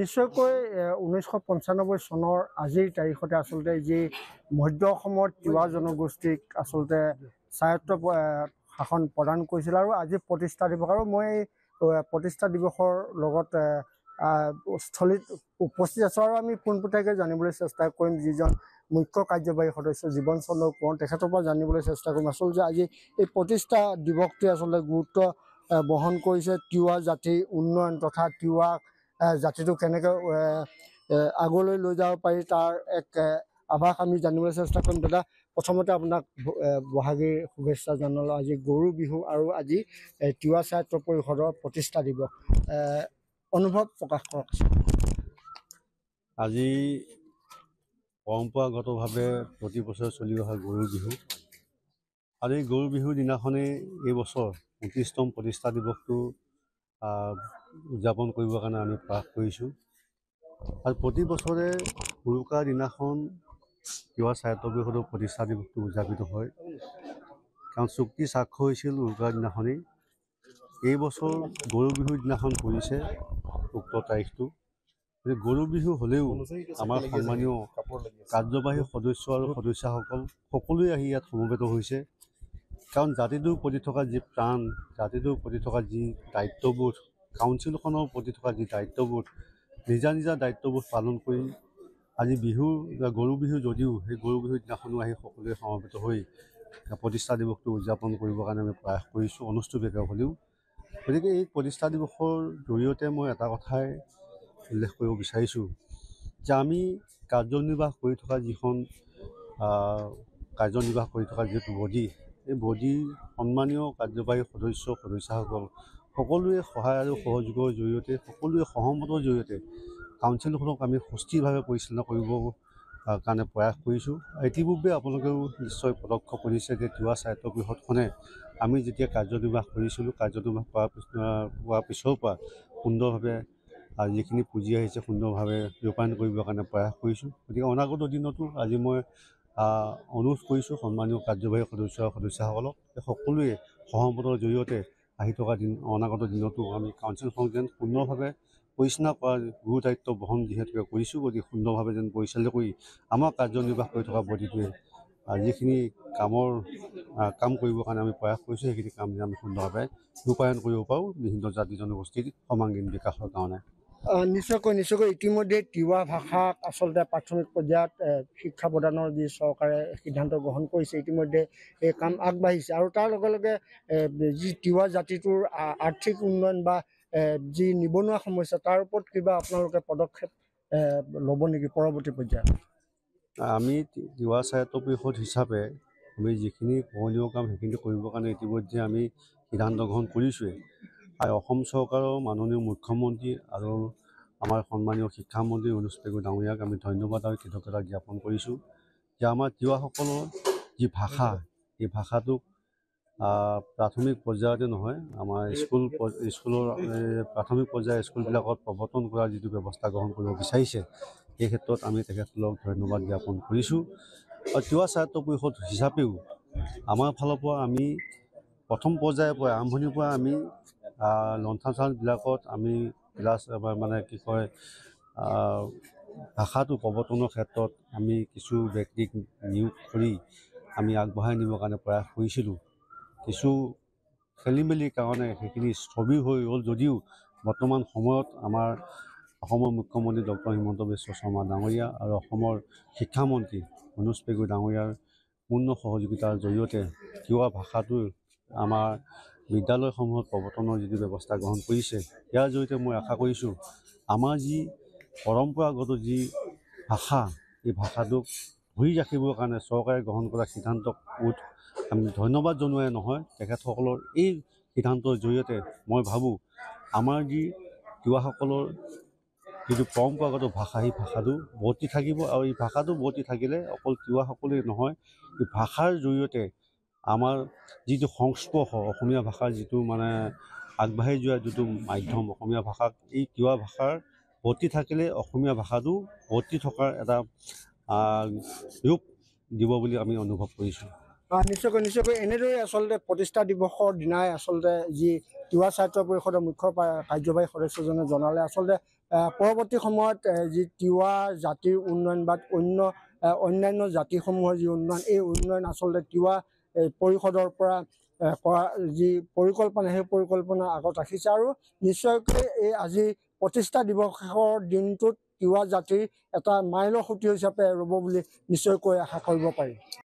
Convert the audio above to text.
নিশ্চয়কৈ 1995 চনৰ আজিৰ তাৰিখতে আচলতে যি মধ্য অসমত তিৱা জনগোষ্ঠীক আচলতে স্বায়ত্ব শাসন প্ৰদান কৰিছিল আৰু আজি প্ৰতিষ্ঠা দিৱস, আৰু মই প্ৰতিষ্ঠা দিৱসৰ লগত স্থলীত উপস্থিত আছোঁ আৰু আমি পোনপটীয়াকৈ জানিবলৈ চেষ্টা কৰিম যিজন মুখ্য কাৰ্যবাহী সদস্য জীৱন চন্দ্ৰ কোঁৱৰ, তেখেতৰ পৰা জানিবলৈ চেষ্টা কৰিম আচলতে আজি এই প্ৰতিষ্ঠা দিৱসটোৱে আচলতে গুৰুত্ব বহন কৰিছে তিৱা জাতিৰ উন্নয়ন তথা তিৱা জাতিটো কেনেকৈ আগলৈ লৈ যাব পাৰি তাৰ এক আভাস আমি জানিবলৈ চেষ্টা কৰিম। দাদা, প্ৰথমতে আপোনাক বহাগীৰ শুভেচ্ছা জনালোঁ। আজি গৰু বিহু আৰু আজি তিৱা স্বায়ত্ব পৰিষদৰ প্ৰতিষ্ঠা দিৱস, অনুভৱ প্ৰকাশ কৰক। আজি পৰম্পৰাগতভাৱে প্ৰতি বছৰে চলি অহা গৰু বিহু, আৰু এই গৰু বিহুৰ দিনাখনেই এইবছৰ 29তম প্ৰতিষ্ঠা দিৱসটো উদযাপন কৰিবৰ কাৰণে আমি প্ৰয়াস কৰিছোঁ। আৰু প্ৰতি বছৰে উৰুকাৰ দিনাখন তিৱা স্বায়ত্ব পৰিষদৰ প্ৰতিষ্ঠা দিৱসটো উদযাপিত হয়, কাৰণ চুক্তি স্বাক্ষৰ হৈছিল উৰুকাৰ দিনাখনেই। এই বছৰ গৰু বিহুৰ দিনাখন পৰিছে উক্ত তাৰিখটো। গৰু বিহু হ'লেও আমাৰ সন্মানীয় কাৰ্যবাহী সদস্য আৰু সদস্যাসকল সকলোৱে আহি ইয়াত সমবেত হৈছে, কাৰণ জাতিটোৰ প্ৰতি থকা যি প্ৰাণ, জাতিটোৰ প্ৰতি থকা যি দায়িত্ববোধ, কাউন্সিলখনৰ প্ৰতি থকা যি দায়িত্ববোধ, নিজা নিজা দায়িত্ববোধ পালন কৰি আজি বিহু গৰু বিহু যদিও সেই গৰু বিহুৰ দিনাখনো আহি সকলোৱে সমবেত হৈ প্ৰতিষ্ঠা দিৱসটো উদযাপন কৰিবৰ কাৰণে আমি প্ৰয়াস কৰিছোঁ অনুষ্ঠিতভাৱে হ'লেও। গতিকে এই প্ৰতিষ্ঠা দিৱসৰ জৰিয়তে মই এটা কথাই উল্লেখ কৰিব বিচাৰিছোঁ যে আমি কাৰ্যনিৰ্বাহ কৰি থকা যিখন কাৰ্যনিৰ্বাহ কৰি থকা যিটো বডি, এই বডিৰ সন্মানীয় কাৰ্যবাহী সদস্য সদস্যাসকল সকলোৱে সহায় আৰু সহযোগৰ জৰিয়তে, সকলোৱে সহমতৰ জৰিয়তে কাউন্সিলখনক আমি সুস্থিৰভাৱে পৰিচালনা কৰিবৰ কাৰণে প্ৰয়াস কৰিছোঁ। ইতিপূৰ্বে আপোনালোকেও নিশ্চয় পদক্ষেপ কৰিছে যে তিৱা স্বায়ত্ব পৰিষদখনে আমি যেতিয়া কাৰ্যনিৰ্বাহ কৰিছিলোঁ, কাৰ্যনিৰ্বাহ কৰাৰ পিছৰ পৰা সুন্দৰভাৱে যিখিনি পুঁজি আহিছে সুন্দৰভাৱে ৰূপায়ণ কৰিবৰ কাৰণে প্ৰয়াস কৰিছোঁ। গতিকে অনাগত দিনতো আজি মই অনুৰোধ কৰিছোঁ সন্মানীয় কাৰ্যবাহী সদস্য সদস্যাসকলক সকলোৱে সহমতৰ জৰিয়তে আহি থকা দিন অনাগত দিনতো আমি কাউন্সিলখন যেন সুন্দৰভাৱে পৰিচালনা কৰাৰ গুৰু দায়িত্ব বহন যিহেতুকে কৰিছোঁ, গতিকে সুন্দৰভাৱে যেন পৰিচালনা কৰি আমাৰ কাৰ্যনিৰ্বাহ কৰি থকা বডিটোৱে যিখিনি কাম কৰিবৰ কাৰণে আমি প্ৰয়াস কৰিছোঁ সেইখিনি কাম যেন আমি সুন্দৰভাৱে ৰূপায়ণ কৰিব পাৰোঁ বিভিন্ন জাতি জনগোষ্ঠীৰ সমাংগীন বিকাশৰ কাৰণে। নিশ্চয়কৈ ইতিমধ্যে তিৱা ভাষাক আচলতে প্ৰাথমিক পৰ্যায়ত শিক্ষা প্ৰদানৰ যি চৰকাৰে সিদ্ধান্ত গ্ৰহণ কৰিছে, ইতিমধ্যে এই কাম আগবাঢ়িছে, আৰু তাৰ লগে লগে যি তিৱা জাতিটোৰ আৰ্থিক উন্নয়ন বা যি নিবনুৱা সমস্যা, তাৰ ওপৰত কিবা আপোনালোকে পদক্ষেপ ল'ব নেকি পৰৱৰ্তী পৰ্যায়ত? আমি তিৱা স্বায়ত্ব পৰিষদ হিচাপে আমি যিখিনি কৰণীয় কাম সেইখিনি কৰিবৰ কাৰণে ইতিমধ্যে আমি সিদ্ধান্ত গ্ৰহণ কৰিছোঁৱেই। আৰু অসম চৰকাৰৰ মাননীয় মুখ্যমন্ত্ৰী আৰু আমাৰ সন্মানীয় শিক্ষামন্ত্ৰী অনুজ পেগু ডাঙৰীয়াক আমি ধন্যবাদ আৰু কৃতজ্ঞতা জ্ঞাপন কৰিছোঁ যে আমাৰ তিৱাসকলৰ যি ভাষা, এই ভাষাটোক প্ৰাথমিক পৰ্যায়তে নহয় আমাৰ স্কুলৰ প্ৰাথমিক পৰ্যায়ৰ স্কুলবিলাকত প্ৰৱৰ্তন কৰাৰ যিটো ব্যৱস্থা গ্ৰহণ কৰিব বিচাৰিছে এই ক্ষেত্ৰত আমি তেখেতসকলক ধন্যবাদ জ্ঞাপন কৰিছোঁ। আৰু তিৱা স্বায়ত্ব পৰিষদ হিচাপেও আমাৰ ফালৰ পৰা আমি প্ৰথম পৰ্যায়ৰ পৰা আৰম্ভণিৰ পৰা আমি লণ্ঠনবিলাকত আমি ক্লাছ মানে কি কয় ভাষাটো প্ৰৱৰ্তনৰ ক্ষেত্ৰত আমি কিছু ব্যক্তিক নিয়োগ কৰি আমি আগবঢ়াই নিবৰ কাৰণে প্ৰয়াস কৰিছিলোঁ। কিছু খেলি মেলিৰ কাৰণে সেইখিনি স্থবিৰ হৈ গ'ল যদিও বৰ্তমান সময়ত আমাৰ অসমৰ মুখ্যমন্ত্ৰী ডক্টৰ হিমন্ত বিশ্ব শৰ্মা ডাঙৰীয়া আৰু অসমৰ শিক্ষামন্ত্ৰী অনুজ পেগু ডাঙৰীয়াৰ পূৰ্ণ সহযোগিতাৰ জৰিয়তে তিৱা ভাষাটো আমাৰ বিদ্যালয়সমূহত প্ৰৱৰ্তনৰ যিটো ব্যৱস্থা গ্ৰহণ কৰিছে, ইয়াৰ জৰিয়তে মই আশা কৰিছোঁ আমাৰ যি পৰম্পৰাগত যি ভাষা, এই ভাষাটোক ধৰি ৰাখিবৰ কাৰণে চৰকাৰে গ্ৰহণ কৰা সিদ্ধান্তক আমি ধন্যবাদ জনোৱাই নহয়, তেখেতসকলৰ এই সিদ্ধান্তৰ জৰিয়তে মই ভাবোঁ আমাৰ যি তিৱাসকলৰ যিটো পৰম্পৰাগত ভাষা, সেই ভাষাটো বৰ্তি থাকিব। আৰু এই ভাষাটো বৰ্তি থাকিলে অকল তিৱাসকলেই নহয়, এই ভাষাৰ জৰিয়তে আমাৰ যিটো সংস্পৰ্শ, অসমীয়া ভাষাৰ যিটো মানে আগবাঢ়ি যোৱাৰ যিটো মাধ্যম, অসমীয়া ভাষাক এই তিৱা ভাষাৰ বৰ্তি থাকিলে অসমীয়া ভাষাটো বৰ্তি থকাৰ এটা ৰূপ দিব বুলি আমি অনুভৱ কৰিছোঁ। নিশ্চয়কৈ নিশ্চয়কৈ এনেদৰে আচলতে প্ৰতিষ্ঠা দিৱসৰ দিনাই আচলতে যি তিৱা ছাত্ৰ পৰিষদৰ মুখ্য কাৰ্যবাহী সদস্যজনে জনালে, আচলতে পৰৱৰ্তী সময়ত যি তিৱা জাতিৰ উন্নয়ন বা অন্যান্য জাতিসমূহৰ যি উন্নয়ন, এই উন্নয়ন আচলতে তিৱা পৰিষদৰ পৰা কৰা যি পৰিকল্পনা, সেই পৰিকল্পনা আগত ৰাখিছে। আৰু নিশ্চয়কৈ এই আজি প্ৰতিষ্ঠা দিৱসৰ দিনটোত তিৱা জাতিৰ এটা মাইলৰ খুঁটি হিচাপে ৰ'ব বুলি নিশ্চয়কৈ আশা কৰিব পাৰি।